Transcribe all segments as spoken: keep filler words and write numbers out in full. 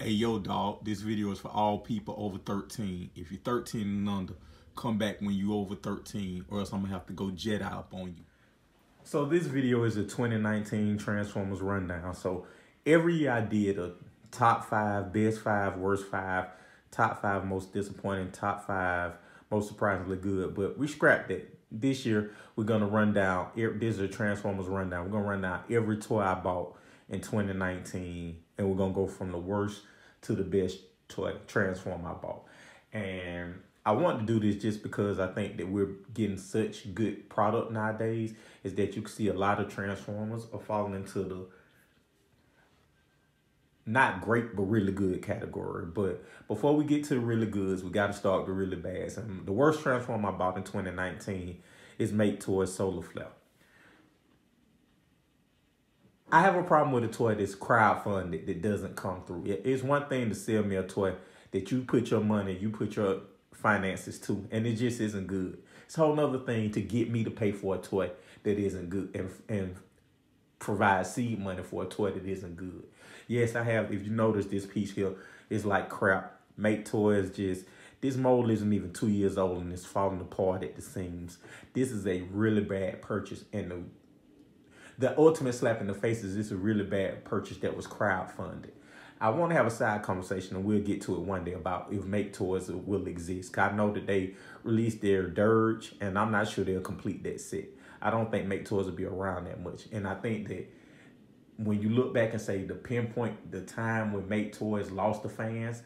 Hey, yo, dog, this video is for all people over thirteen. If you're thirteen and under, come back when you over thirteen, or else I'm going to have to go Jedi up on you. So this video is a twenty nineteen Transformers rundown. So every year I did a top five, best five, worst five, top five most disappointing, top five most surprisingly good. But we scrapped it. This year, we're going to run down, this is a Transformers rundown. We're going to run down every toy I bought in twenty nineteen, and we're gonna go from the worst to the best toy Transform I bought. And I want to do this just because I think that we're getting such good product nowadays, is that you can see a lot of Transformers are falling into the not great but really good category. But before we get to the really goods, we got to start the really bads. And the worst Transform I bought in twenty nineteen is Make Toys Solar Flare. I have a problem with a toy that's crowdfunded that doesn't come through. It's one thing to sell me a toy that you put your money, you put your finances to, and it just isn't good. It's a whole other thing to get me to pay for a toy that isn't good and, and provide seed money for a toy that isn't good. Yes, I have, if you notice this piece here, it's like crap. Make Toys just, this mold isn't even two years old and it's falling apart at the seams. This is a really bad purchase, and the The ultimate slap in the face is this is a really bad purchase that was crowdfunded. I want to have a side conversation, and we'll get to it one day, about if Make Toys will exist. Cause I know that they released their Dirge, and I'm not sure they'll complete that set. I don't think Make Toys will be around that much. And I think that when you look back and say the pinpoint, the time when Make Toys lost the fans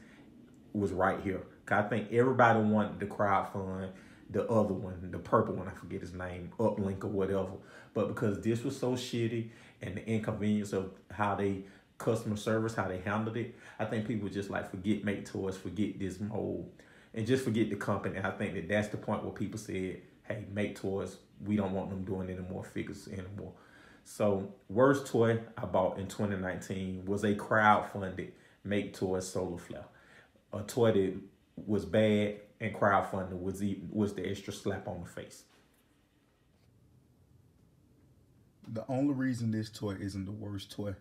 was right here. Cause I think everybody wanted to crowdfund the other one, the purple one, I forget his name, Uplink or whatever. But because this was so shitty and the inconvenience of how they customer service, how they handled it, I think people just like forget Make Toys, forget this mold, and just forget the company. I think that that's the point where people said, hey, Make Toys, we don't want them doing any more figures anymore. So worst toy I bought in twenty nineteen was a crowdfunded Make Toys Solar Flare. A toy that was bad and crowdfunding was even, was the extra slap on the face. The only reason this toy isn't the worst toy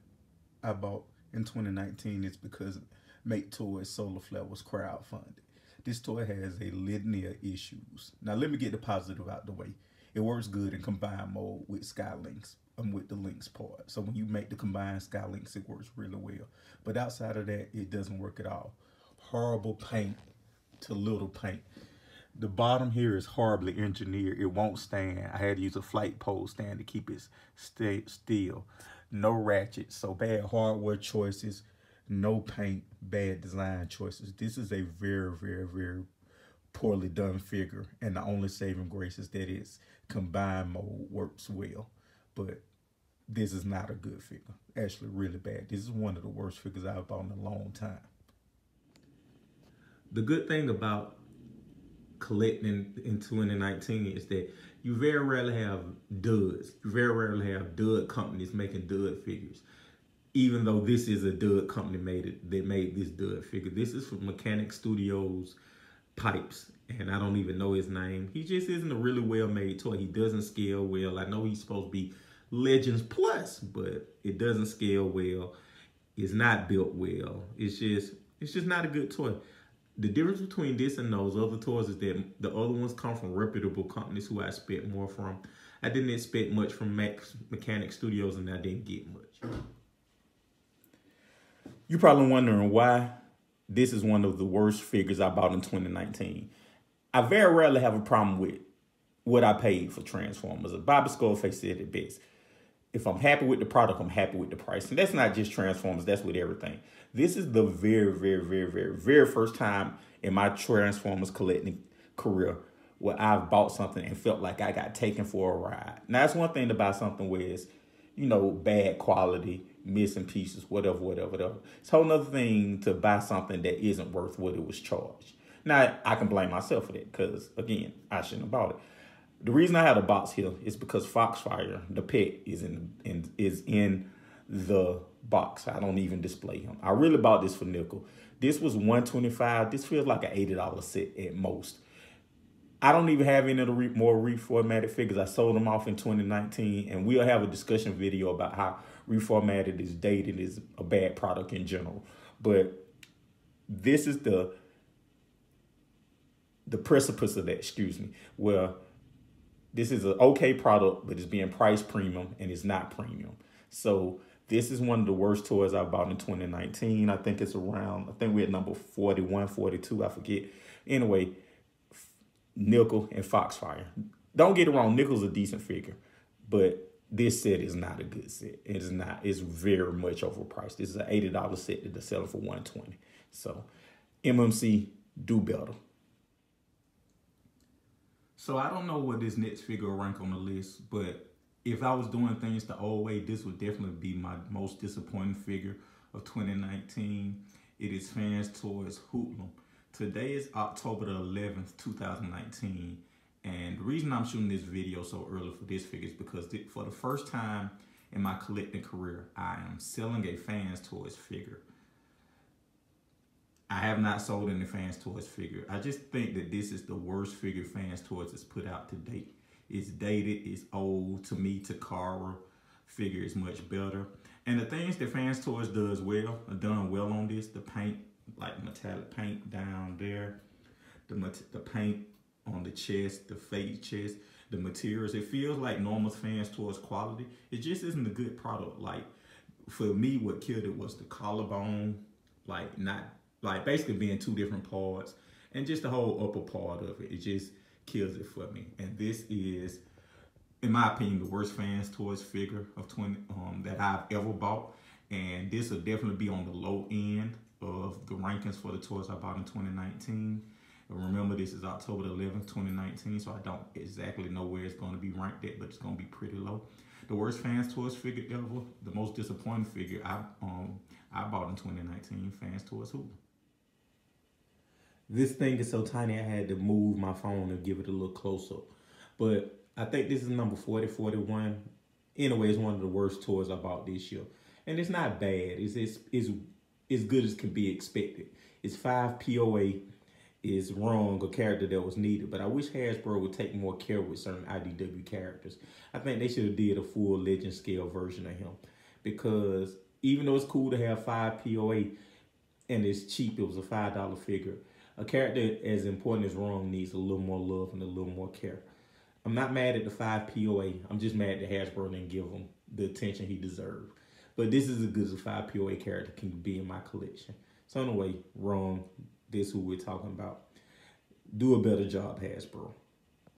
I bought in twenty nineteen is because Make Toys Solar Flare was crowdfunded. This toy has a litany of issues. Now let me get the positive out the way. It works good in combined mode with Sky Lynx and with the Lynx part. So when you make the combined Sky Lynx, it works really well. But outside of that, it doesn't work at all. Horrible paint to little paint. The bottom here is horribly engineered. It won't stand. I had to use a flight pole stand to keep it stay still. No ratchet. So bad hardware choices, no paint, bad design choices. This is a very, very, very poorly done figure. And the only saving grace is that its combined mode works well. But this is not a good figure. Actually, really bad. This is one of the worst figures I've bought in a long time. The good thing about collecting in twenty nineteen is that you very rarely have duds. You very rarely have dud companies making dud figures. Even though this is a dud company made it, they made this dud figure. This is from Mechanic Studios, Pipes, and I don't even know his name. He just isn't a really well-made toy. He doesn't scale well. I know he's supposed to be Legends Plus, but it doesn't scale well. It's not built well. It's just, it's just not a good toy. The difference between this and those other toys is that the other ones come from reputable companies who I expect more from. I didn't expect much from Max Mechanic Studios, and I didn't get much. You're probably wondering why this is one of the worst figures I bought in twenty nineteen. I very rarely have a problem with what I paid for Transformers. Bobby Skullface said it best. If I'm happy with the product, I'm happy with the price. And that's not just Transformers, that's with everything. This is the very, very, very, very, very first time in my Transformers collecting career where I've bought something and felt like I got taken for a ride. Now, that's one thing to buy something where it's, you know, bad quality, missing pieces, whatever, whatever, whatever. It's a whole other thing to buy something that isn't worth what it was charged. Now, I can blame myself for that because, again, I shouldn't have bought it. The reason I had a box here is because Foxfire, the pet, is in, in is in the box. I don't even display him. I really bought this for Nickel. This was one twenty-five. This feels like an eighty dollar set at most. I don't even have any of the re more reformatted figures. I sold them off in twenty nineteen, and we'll have a discussion video about how reformatted is dated is a bad product in general. But This is the the precipice of that, excuse me, where this is an okay product, but it's being priced premium and it's not premium. So this is one of the worst toys I bought in twenty nineteen. I think it's around, I think we're at number forty-one, forty-two, I forget. Anyway, Nickel and Foxfire. Don't get it wrong, Nickel's a decent figure, but this set is not a good set. It is not. It's very much overpriced. This is an eighty dollar set that they're selling for one twenty. So M M C, do better. So I don't know what this next figure rank on the list, but if I was doing things the old way, this would definitely be my most disappointing figure of twenty nineteen. It is Fans Toys Hootlum. Today is October the eleventh, two thousand nineteen. And the reason I'm shooting this video so early for this figure is because th for the first time in my collecting career, I am selling a Fans Toys figure. I have not sold any Fans Toys figure. I just think that this is the worst figure Fans Toys has put out to date. It's dated, it's old. To me, Takara figure is much better. And the things that Fans Toys does well, are done well on this, the paint, like metallic paint down there, the, the paint on the chest, the fake chest, the materials. It feels like normal Fans Toys quality. It just isn't a good product. Like, for me, what killed it was the collarbone, like not, like basically being two different parts, and just the whole upper part of it. It just kills it for me. And this is, in my opinion, the worst Fans Toys figure of twenty um, that I've ever bought. And this will definitely be on the low end of the rankings for the toys I bought in twenty nineteen. Remember, this is October the eleventh, twenty nineteen, so I don't exactly know where it's going to be ranked at, but it's going to be pretty low. The worst Fans Toys figure ever, the most disappointing figure I um I bought in twenty nineteen, Fans Toys Hootlum. This thing is so tiny, I had to move my phone and give it a little close-up. But I think this is number forty, forty-one. Anyway, it's one of the worst toys I bought this year. And it's not bad. It's, it's, it's as good as can be expected. It's five P O A. Is Rung, a character that was needed, but I wish Hasbro would take more care with certain I D W characters. I think they should have did a full legend scale version of him, because even though it's cool to have five P O A and it's cheap, it was a five dollar figure. A character as important as Rung needs a little more love and a little more care. I'm not mad at the five P O A. I'm just mad that Hasbro didn't give him the attention he deserved. But this is as good as a five P O A character can be in my collection. So anyway, Rung, this who we're talking about. Do a better job, Hasbro.